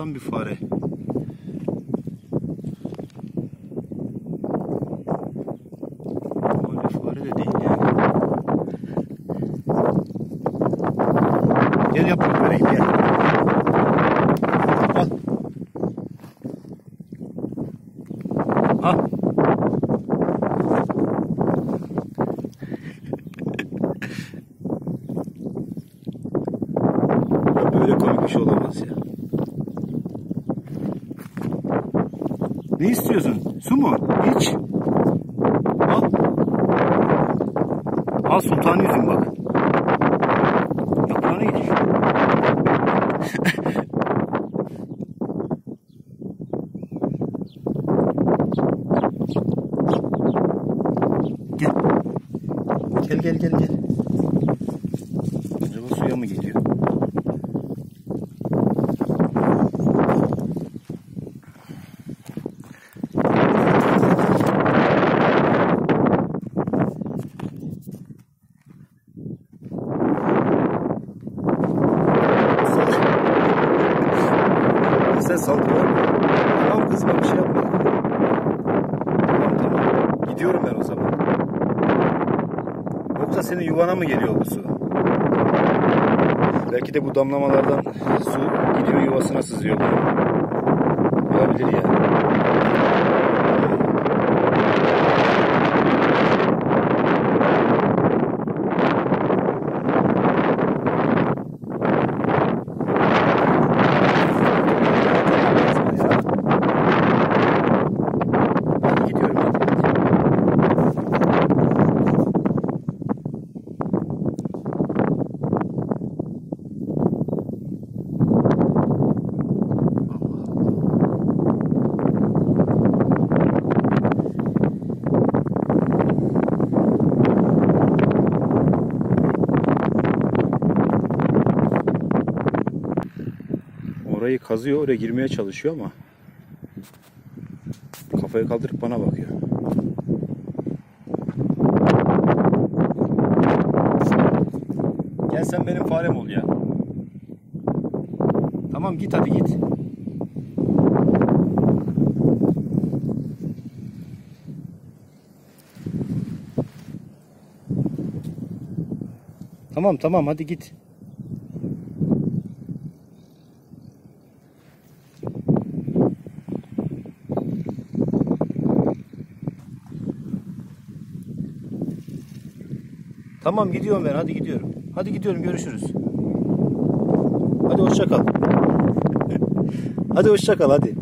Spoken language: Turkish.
Son bir fare. Normal bir fare de değil yani. Gel yaprak vereyim gel. Al. Al. Böyle komik bir şey olamaz ya. Ne istiyorsun? Su mu? İç. Al. Al sultan yüzüm bak. Yaprağına gidiş. Gel. Gel. Acaba suya mı gidiyor? Sen saldırıyor mu? Tamam kızma, bir şey yapma. Tamam. Gidiyorum ben o zaman. Yoksa senin yuvana mı geliyor bu su? Belki de bu damlamalardan su gidiyor yuvasına sızıyor. Olabilir ya. Orayı kazıyor, oraya girmeye çalışıyor ama kafayı kaldırıp bana bakıyor. Gel sen benim farem ol ya. Tamam git hadi git. Tamam hadi git. Tamam gidiyorum ben, hadi gidiyorum. Hadi gidiyorum, görüşürüz. Hadi hoşça kal. Hadi hoşça kal hadi.